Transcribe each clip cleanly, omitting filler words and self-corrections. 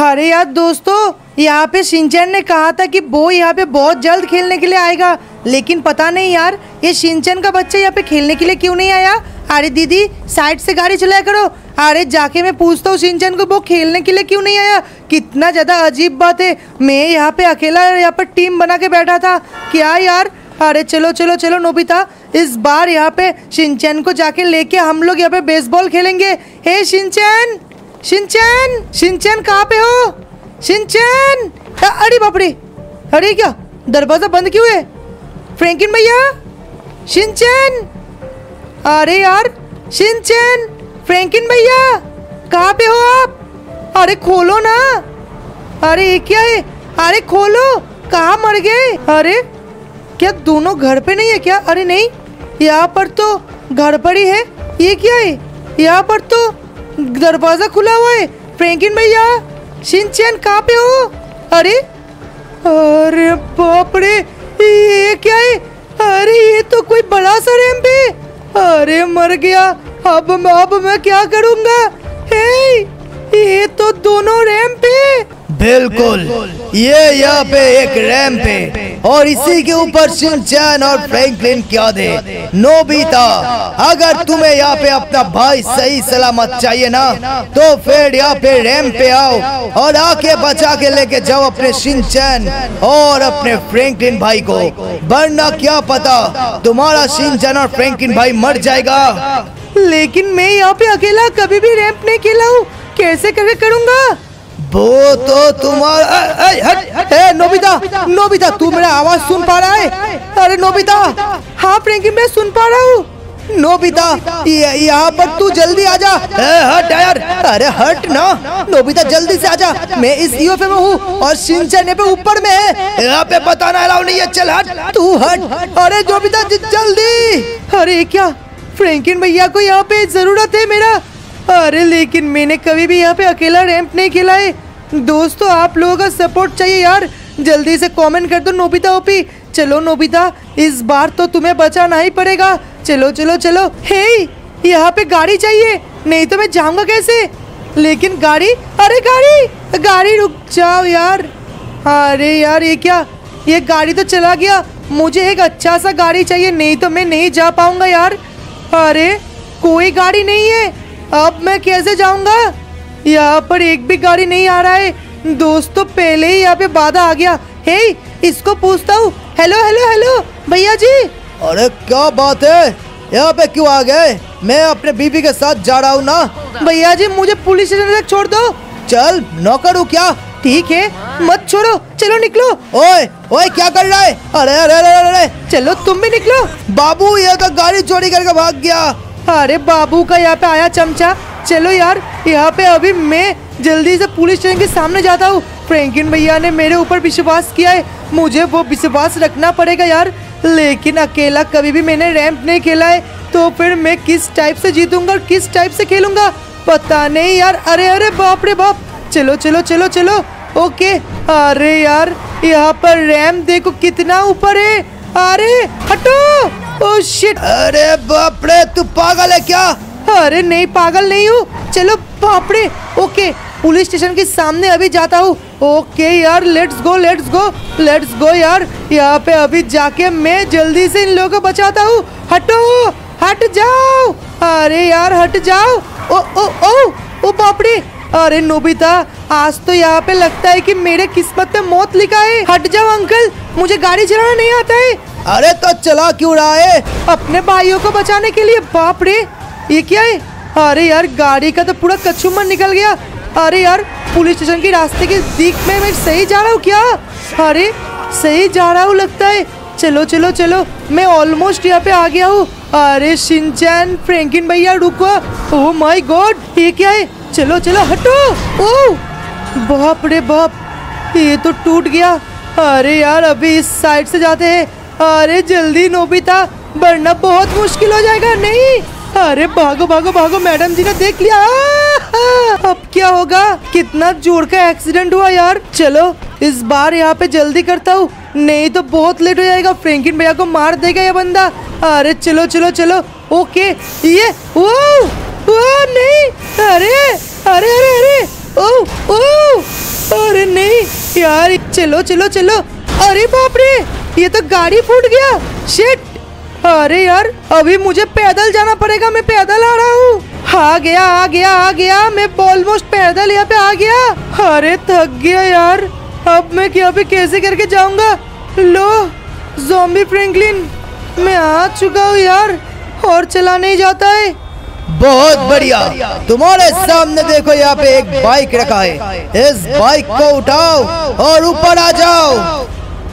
अरे यार दोस्तों, यहाँ पे शिनचैन ने कहा था कि वो यहाँ पे बहुत जल्द खेलने के लिए आएगा, लेकिन पता नहीं यार ये शिनचैन का बच्चा यहाँ पे खेलने के लिए क्यों नहीं आया। अरे दीदी साइड से गाड़ी चलाया करो। अरे जाके मैं पूछता हूँ शिनचैन को वो खेलने के लिए क्यों नहीं आया। कितना ज़्यादा अजीब बात है, मैं यहाँ पे अकेला यहाँ पर टीम बना के बैठा था क्या यार। अरे चलो चलो चलो नोबिता, इस बार यहाँ पे शिनचैन को जाके लेके हम लोग यहाँ पे बेसबॉल खेलेंगे। हे शिनचैन, शिनचैन, शिनचैन कहाँ पे हो शिनचैन। अरे बाप रे, अरे क्या दरवाजा बंद क्यों है। फ्रैंकलिन भैया, शिनचैन, अरे यार शिनचैन, फ्रैंकलिन भैया कहाँ पे हो आप। अरे खोलो ना, अरे ये क्या है, अरे खोलो, कहाँ मर गए। अरे क्या दोनों घर पे नहीं है क्या। अरे नहीं, यहाँ पर तो घर पर ही है। ये क्या है, यहाँ पर तो दरवाजा खुला हुआ है। फ्रैंकलिन भैया, शिनचैन कहाँ पे हो। अरे अरे बाप रे, ये क्या है। अरे ये तो कोई बड़ा सा रैंप है। अरे मर गया, अब मैं क्या करूँगा। ये तो दोनों रैंप है। बिल्कुल, ये यहाँ पे एक रैंप है और इसी के ऊपर शिनचैन और फ्रैंकलिन क्या दे। नोबिता, अगर तुम्हें यहाँ पे अपना भाई सही सलामत चाहिए ना, तो फिर यहाँ पे रैंप पे आओ और आके बचा के लेके जाओ अपने शिनचैन और अपने फ्रैंकलिन भाई को, वरना क्या पता तुम्हारा शिनचैन और फ्रैंकलिन भाई मर जाएगा। लेकिन मैं यहाँ पे अकेला कभी भी रैंप नहीं खेला हूँ, कैसे करूँगा। वो तो तुम्हारा नोबिता, नोबिता तू मेरा आवाज सुन पा रहा है। अरे नोबिता, हाँ फ्रैंकलिन मैं सुन पा रहा हूँ। नोबिता यहाँ पर तू जल्दी आजा। हट यार, अरे हट ना। नोबिता जल्दी से आजा, मैं इस ईओपे में हूँ और शिनचैन पे ऊपर में है, यहाँ पे बताना अलाउ नहीं है। चल हट, तू हट। अरे नोबिता जल्दी। अरे क्या फ्रैंकलिन भैया को यहाँ पे जरूरत है मेरा। अरे लेकिन मैंने कभी भी यहाँ पे अकेला रैंप नहीं खेला है। दोस्तों आप लोगों का सपोर्ट चाहिए यार, जल्दी से कमेंट कर दो नोबिता ओपी। चलो नोबिता, इस बार तो तुम्हें बचाना ही पड़ेगा। चलो चलो चलो। हे यहाँ पे गाड़ी चाहिए, नहीं तो मैं जाऊँगा कैसे। लेकिन गाड़ी, अरे गाड़ी गाड़ी रुक जाओ यार। अरे यार ये क्या, ये गाड़ी तो चला गया। मुझे एक अच्छा सा गाड़ी चाहिए, नहीं तो मैं नहीं जा पाऊँगा यार। अरे कोई गाड़ी नहीं है, अब मैं कैसे जाऊंगा। यहाँ पर एक भी गाड़ी नहीं आ रहा है। दोस्तों पहले ही यहाँ पे बाधा आ गया। हे इसको पूछता हूँ। हेलो हेलो हेलो भैया जी। अरे क्या बात है, यहाँ पे क्यों आ गए। मैं अपने बीबी के साथ जा रहा हूँ ना। भैया जी मुझे पुलिस स्टेशन तक छोड़ दो। चल नौकर हूँ क्या, ठीक है मत छोड़ो, चलो निकलो। ओए ओए क्या कर रहा है। अरे अरे अरे अरे चलो तुम भी निकलो। बाबू ये तो गाड़ी चोरी करके भाग गया। अरे बाबू का यहाँ पे आया चमचा। चलो यार यहाँ पे अभी मैं जल्दी से पुलिस स्टेशन के सामने जाता हूँ। फ्रैंकलिन भैया ने मेरे ऊपर विश्वास किया है, मुझे वो विश्वास रखना पड़ेगा यार। लेकिन अकेला कभी भी मैंने रैंप नहीं खेला है, तो फिर मैं किस टाइप से जीतूंगा और किस टाइप से खेलूंगा पता नहीं यार। अरे अरे बाप रे बाप, चलो चलो चलो चलो। ओके, अरे यार यहाँ पर रैंप देखो कितना ऊपर है। अरे हटो। Oh shit. अरे बाप रे, तू पागल है क्या। अरे नहीं पागल नहीं हूँ। चलो बाप रे। ओके पुलिस स्टेशन के सामने अभी जाता हूँ। ओके यार let's go let's go let's go यार। यहाँ पे अभी जाके मैं जल्दी से इन लोगों को बचाता हूँ। हटो, हट जाओ। अरे यार हट जाओ। ओ ओ ओ ओ बाप रे। अरे नोबिता आज तो यहाँ पे लगता है कि मेरे किस्मत में मौत लिखा है। हट जाओ अंकल, मुझे गाड़ी चलाना नहीं आता है। अरे तो चला क्यों रहा है, अपने भाइयों को बचाने के लिए। बाप रे ये क्या है। अरे यार गाड़ी का तो पूरा कचूमर निकल गया। अरे यार पुलिस स्टेशन के रास्ते के दिख में मैं सही जा रहा हूँ क्या। अरे सही जा रहा हूँ लगता है। चलो चलो चलो, मैं ऑलमोस्ट यहाँ पे आ गया हूँ। अरे शिनचैन, फ्रैंकलिन भैया रुको। ओह माय गॉड ये क्या है। चलो चलो हटो। ओह बाप रे बाप, ये तो टूट गया। अरे यार अभी इस साइड से जाते हैं। अरे जल्दी नोबिता, वरना बहुत मुश्किल हो जाएगा। नहीं अरे भागो भागो भागो, मैडम जी ने देख लिया। अब क्या होगा, कितना जोर का एक्सीडेंट हुआ यार। चलो इस बार यहाँ पे जल्दी करता हूँ, नहीं तो बहुत लेट हो जाएगा। फ्रैंकलिन भैया को मार देगा ये बंदा। अरे चलो चलो चलो। ओके ये ओ ओ नहीं। अरे अरे अरे अरे ओ ओ यार चलो चलो चलो। अरे बाप रे, ये तो गाड़ी फूट गया। शिट, अरे यार अभी मुझे पैदल जाना पड़ेगा। मैं पैदल आ रहा हूँ। आ गया। मैं ऑलमोस्ट पैदल यहाँ पे आ गया। अरे थक गया यार। अब मैं क्या भी कैसे करके जाऊंगा। लो ज़ॉम्बी फ्रैंकलिन, मैं आ चुका हूँ यार। और चला नहीं जाता है। बहुत बढ़िया। तुम्हारे सामने देखो यहाँ पे एक बाइक रखा है। इस बाइक को उठाओ और ऊपर आ जाओ।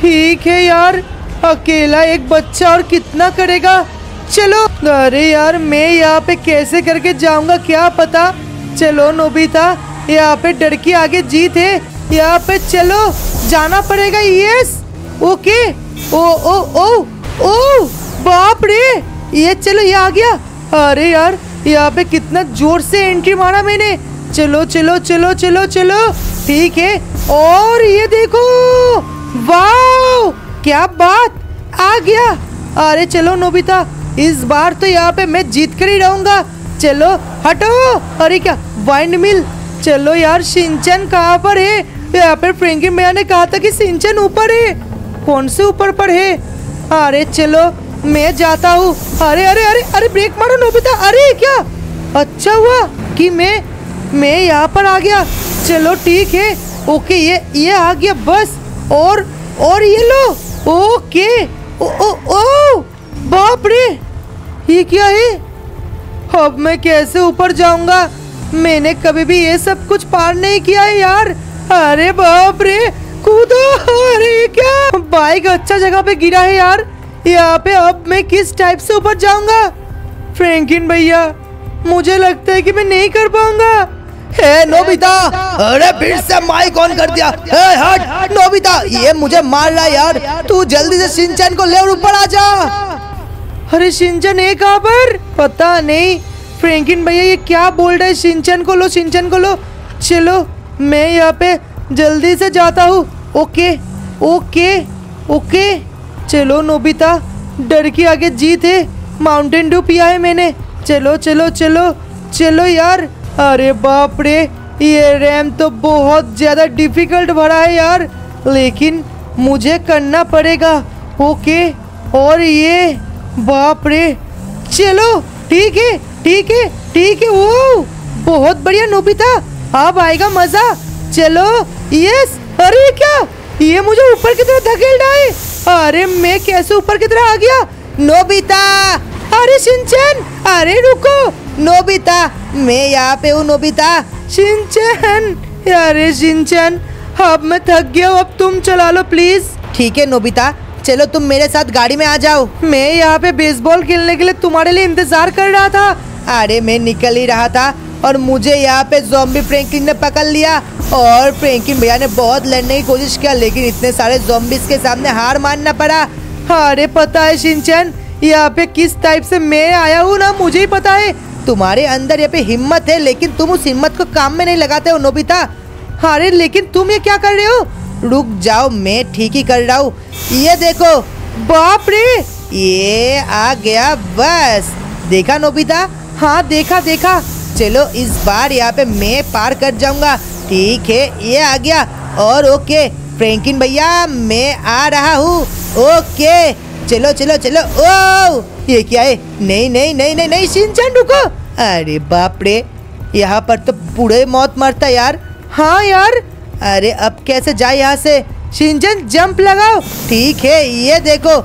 ठीक है यार, अकेला एक बच्चा और कितना करेगा। चलो। अरे यार मैं यहाँ पे कैसे करके जाऊंगा क्या पता। चलो नोबिता, यहाँ पे डर के आगे जीत है। यहाँ पे चलो जाना पड़ेगा। Yes, okay. ओ ओ ओ ओ, बाप रे, ये चलो ये आ गया। अरे यार यहाँ पे कितना जोर से एंट्री मारा मैंने। चलो चलो चलो चलो चलो, ठीक है। और ये देखो, वाओ क्या बात, आ गया। अरे चलो नोबिता, इस बार तो यहाँ पे मैं जीत कर ही रहूंगा। चलो हटो। अरे क्या वाइंड मिल। चलो यार, शिनचैन कहाँ पर है। यहाँ पर फ्रेंकी मैया ने कहा था कि शिनचैन ऊपर है। कौन से ऊपर पर है। अरे चलो मैं जाता हूँ। अरे अरे अरे अरे ब्रेक मारो नोबिता। अरे क्या अच्छा हुआ कि मैं यहाँ पर आ गया। चलो ठीक है, ओके। ये आ गया बस। और ये लो, ओके। ओ ओ ओ, बाप रे, ये क्या है। अब मैं कैसे ऊपर जाऊंगा। मैंने कभी भी ये सब कुछ पार नहीं किया है यार। अरे बाप रे, कूदो। अरे क्या, बाइक अच्छा जगह पे गिरा है यार। यहाँ पे अब मैं किस टाइप से ऊपर जाऊंगा। फ्रैंकलिन भैया, मुझे लगता है कि मैं नहीं कर पाऊंगा। हे नोबिता, अरे फिर से माइक ऑन कर दिया। हे हट नोबिता, ये मुझे मार रहा है यार। तू जल्दी से शिनचैन को ले और ऊपर आ जा। अरे शिनचैन है कहाँ पर, पता नहीं। फ्रैंकलिन भैया ये क्या बोल रहा है। शिनचैन को लो, शिनचैन को लो। चलो मैं यहाँ पे जल्दी से जाता हूँ। Okay okay okay. चलो नोबिता, डर के आगे जीत है। माउंटेन ड्यू पिया है मैंने। चलो चलो चलो चलो यार। अरे बाप रे, ये रैम तो बहुत ज़्यादा डिफिकल्ट भरा है यार, लेकिन मुझे करना पड़ेगा। ओके। और ये बाप रे, चलो ठीक है ठीक है ठीक है। वो बहुत बढ़िया नोबिता, अब आएगा मजा। चलो यस। अरे क्या, ये मुझे ऊपर की तरह धकेल रहा है। अरे मैं कैसे ऊपर की तरह आ गया। नोबिता, अरे शिनचैन, अरे रुको नोबिता, मैं यहाँ पे हूँ नोबिता। शिनचैन, अरे शिनचैन, अब मैं थक गया हूँ, अब तुम चला लो प्लीज। ठीक है नोबिता, चलो तुम मेरे साथ गाड़ी में आ जाओ। मैं यहाँ पे बेसबॉल खेलने के लिए तुम्हारे लिए इंतजार कर रहा था। अरे मैं निकल ही रहा था और मुझे यहाँ पे ज़ॉम्बी फ्रैंकलिन ने पकड़ लिया। और फ्रैंकलिन भैया ने बहुत लड़ने की कोशिश किया, लेकिन इतने सारे ज़ॉम्बीज के सामने हार मानना पड़ा। अरे पता है शिनचैन, यहाँ पे किस टाइप से मैं आया हूँ ना, मुझे ही पता है। तुम्हारे अंदर यहाँ पे हिम्मत है, लेकिन तुम उस हिम्मत को काम में नहीं लगाते हो नोबिता। अरे लेकिन तुम ये क्या कर रहे हो। रुक जाओ, मैं ठीक ही कर रहा हूँ। ये देखो, बाप रे, ये आ गया बस। देखा नोबिता, हाँ देखा देखा। चलो इस बार यहाँ पे मैं पार कर जाऊंगा। ठीक है, ये आ गया। और ओके फ्रैंकलिन भैया, मैं आ रहा हूँ। ओके चलो चलो चलो। ओ ये क्या है। नहीं नहीं नहीं नहीं नहीं, शिनचैन रुको। अरे बाप रे, यहाँ पर तो पूरे मौत मरता यार। हाँ यार, अरे अब कैसे जाए यहाँ से। शिनचैन जंप लगाओ। ठीक है, ये देखो,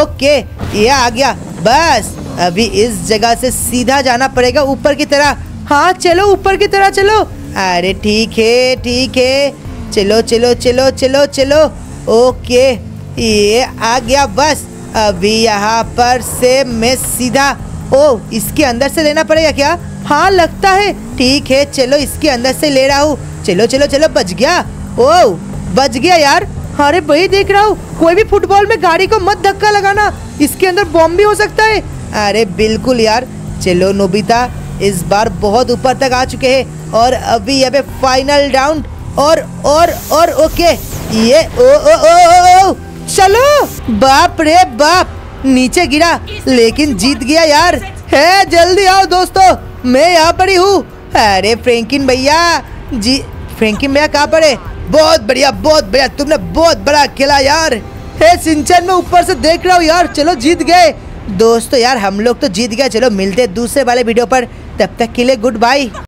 ओके, ये आ गया बस। अभी इस जगह से सीधा जाना पड़ेगा ऊपर की तरह। हाँ चलो ऊपर की तरह चलो। अरे ठीक है ठीक है, चलो चलो चलो चलो चलो। ओके, ये आ गया बस। अभी यहाँ पर से मैं सीधा, ओ इसके अंदर से लेना पड़ेगा क्या। हाँ लगता है। ठीक है, चलो इसके अंदर से ले रहा हूँ। चलो चलो चलो, बच गया। ओ बच गया यार। अरे भाई देख रहा हूँ, कोई भी फुटबॉल में गाड़ी को मत धक्का लगाना, इसके अंदर बॉम्ब भी हो सकता है। अरे बिल्कुल यार। चलो नोबिता, इस बार बहुत ऊपर तक आ चुके हैं। और अभी यहाँ पे फाइनल राउंड। और ओके, ये ओ ओ ओ ओ, चलो। बाप रे बाप, नीचे गिरा, लेकिन जीत गया यार। है जल्दी आओ दोस्तों, मैं यहाँ पर ही हूँ। अरे फ्रैंकलिन भैया, जी फ्रैंकलिन भैया कहाँ पर है। बहुत बढ़िया तुमने बहुत बड़ा खेला यार। हे शिनचैन मैं ऊपर से देख रहा हूँ यार, चलो जीत गए। दोस्तों यार हम लोग तो जीत गए, चलो मिलते हैं दूसरे वाले वीडियो पर, तब तक के लिए गुड बाय।